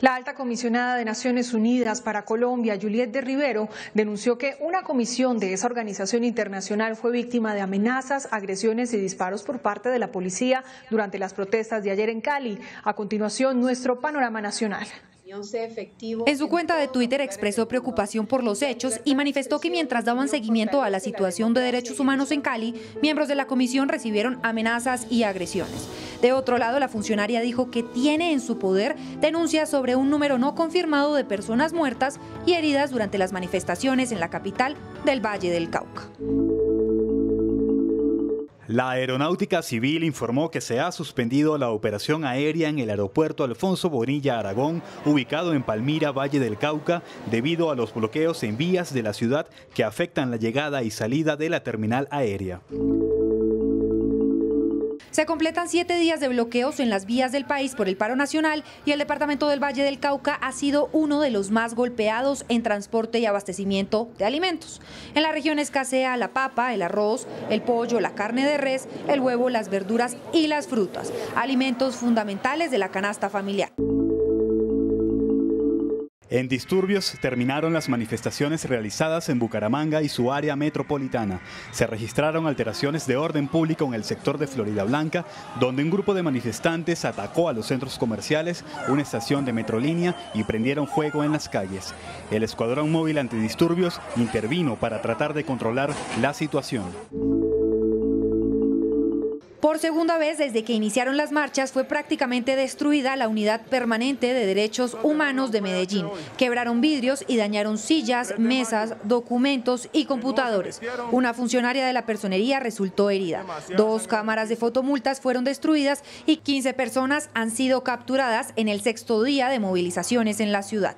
La alta comisionada de Naciones Unidas para Colombia, Juliette de Rivero, denunció que una comisión de esa organización internacional fue víctima de amenazas, agresiones y disparos por parte de la policía durante las protestas de ayer en Cali. A continuación, nuestro panorama nacional. En su cuenta de Twitter expresó preocupación por los hechos y manifestó que mientras daban seguimiento a la situación de derechos humanos en Cali, miembros de la comisión recibieron amenazas y agresiones. De otro lado, la funcionaria dijo que tiene en su poder denuncias sobre un número no confirmado de personas muertas y heridas durante las manifestaciones en la capital del Valle del Cauca. La Aeronáutica Civil informó que se ha suspendido la operación aérea en el Aeropuerto Alfonso Bonilla Aragón, ubicado en Palmira, Valle del Cauca, debido a los bloqueos en vías de la ciudad que afectan la llegada y salida de la terminal aérea. Se completan 7 días de bloqueos en las vías del país por el paro nacional y el departamento del Valle del Cauca ha sido uno de los más golpeados en transporte y abastecimiento de alimentos. En la región escasea la papa, el arroz, el pollo, la carne de res, el huevo, las verduras y las frutas, alimentos fundamentales de la canasta familiar. En disturbios terminaron las manifestaciones realizadas en Bucaramanga y su área metropolitana. Se registraron alteraciones de orden público en el sector de Florida Blanca, donde un grupo de manifestantes atacó a los centros comerciales, una estación de Metrolínea y prendieron fuego en las calles. El escuadrón móvil antidisturbios intervino para tratar de controlar la situación. Por segunda vez desde que iniciaron las marchas fue prácticamente destruida la Unidad Permanente de Derechos Humanos de Medellín. Quebraron vidrios y dañaron sillas, mesas, documentos y computadores. Una funcionaria de la personería resultó herida. 2 cámaras de fotomultas fueron destruidas y 15 personas han sido capturadas en el 6º día de movilizaciones en la ciudad.